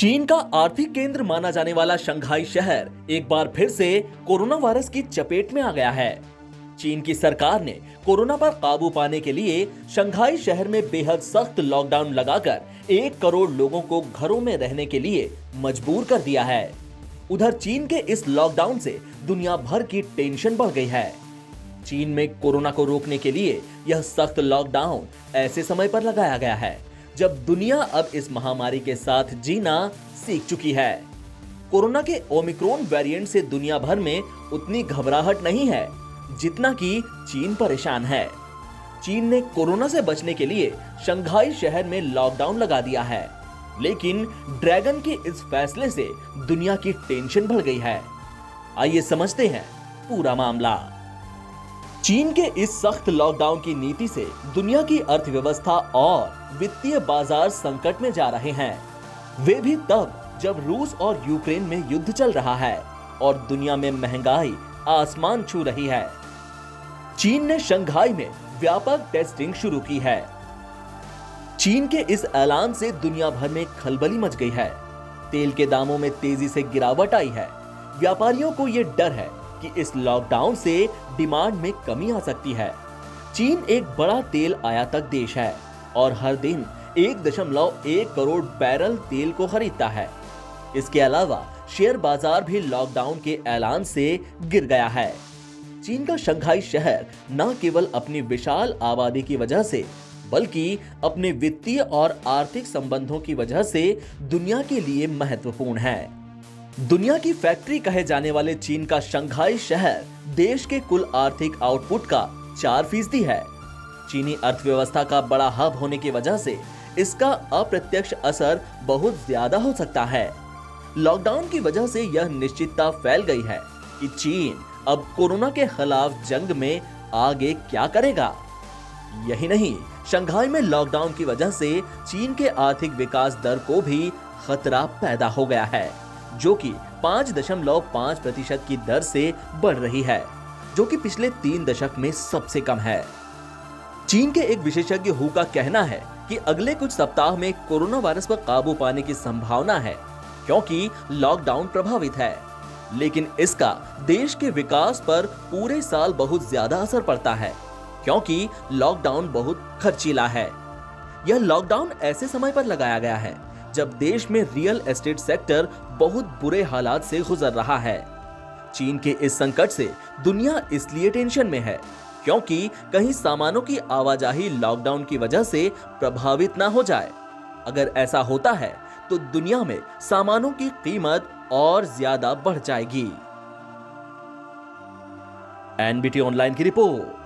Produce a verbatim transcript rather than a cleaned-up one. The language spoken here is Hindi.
चीन का आर्थिक केंद्र माना जाने वाला शंघाई शहर एक बार फिर से कोरोना वायरस की चपेट में आ गया है। चीन की सरकार ने कोरोना पर काबू पाने के लिए शंघाई शहर में बेहद सख्त लॉकडाउन लगाकर एक करोड़ लोगों को घरों में रहने के लिए मजबूर कर दिया है। उधर चीन के इस लॉकडाउन से दुनिया भर की टेंशन बढ़ गई है। चीन में कोरोना को रोकने के लिए यह सख्त लॉकडाउन ऐसे समय पर लगाया गया है जब दुनिया अब इस महामारी के साथ जीना सीख चुकी है। कोरोना के ओमिक्रॉन वेरिएंट से दुनिया भर में उतनी घबराहट नहीं है जितना कि चीन परेशान है। चीन ने कोरोना से बचने के लिए शंघाई शहर में लॉकडाउन लगा दिया है, लेकिन ड्रैगन के इस फैसले से दुनिया की टेंशन बढ़ गई है। आइए समझते हैं पूरा मामला। चीन के इस सख्त लॉकडाउन की नीति से दुनिया की अर्थव्यवस्था और वित्तीय बाजार संकट में जा रहे हैं, वे भी तब जब रूस और यूक्रेन में युद्ध चल रहा है और दुनिया में महंगाई आसमान छू रही है। चीन ने शंघाई में व्यापक टेस्टिंग शुरू की है। चीन के इस ऐलान से दुनिया भर में खलबली मच गई है। तेल के दामों में तेजी से गिरावट आई है। व्यापारियों को यह डर है कि इस लॉकडाउन से डिमांड में कमी आ सकती है। चीन एक बड़ा तेल आयातक देश है और हर दिन एक दशमलव एक करोड़ बैरल तेल को खरीदता है। इसके अलावा शेयर बाजार भी लॉकडाउन के ऐलान से गिर गया है। चीन का शंघाई शहर न केवल अपनी विशाल आबादी की वजह से बल्कि अपने वित्तीय और आर्थिक संबंधों की वजह से दुनिया के लिए महत्वपूर्ण है। दुनिया की फैक्ट्री कहे जाने वाले चीन का शंघाई शहर देश के कुल आर्थिक आउटपुट का चार फीसदी है। चीनी अर्थव्यवस्था का बड़ा हब होने की वजह से इसका अप्रत्यक्ष असर बहुत ज्यादा हो सकता है। लॉकडाउन की वजह से यह निश्चितता फैल गई है कि चीन अब कोरोना के खिलाफ जंग में आगे क्या करेगा। यही नहीं, शंघाई में लॉकडाउन की वजह से चीन के आर्थिक विकास दर को भी खतरा पैदा हो गया है, जो कि पाँच दशमलव पाँच प्रतिशत की दर से बढ़ रही है, जो कि पिछले तीन दशक में सबसे कम है। चीन के एक विशेषज्ञ हू का कहना है कि अगले कुछ सप्ताह में कोरोना वायरस पर काबू पाने की संभावना है क्योंकि लॉकडाउन प्रभावित है, लेकिन इसका देश के विकास पर पूरे साल बहुत ज्यादा असर पड़ता है क्योंकि लॉकडाउन बहुत खर्चीला है। यह लॉकडाउन ऐसे समय पर लगाया गया है जब देश में रियल एस्टेट सेक्टर बहुत बुरे हालात से गुजर रहा है। चीन के इस संकट से दुनिया इसलिए टेंशन में है क्योंकि कहीं सामानों की आवाजाही लॉकडाउन की वजह से प्रभावित ना हो जाए। अगर ऐसा होता है तो दुनिया में सामानों की कीमत और ज्यादा बढ़ जाएगी। एनबीटी ऑनलाइन की रिपोर्ट।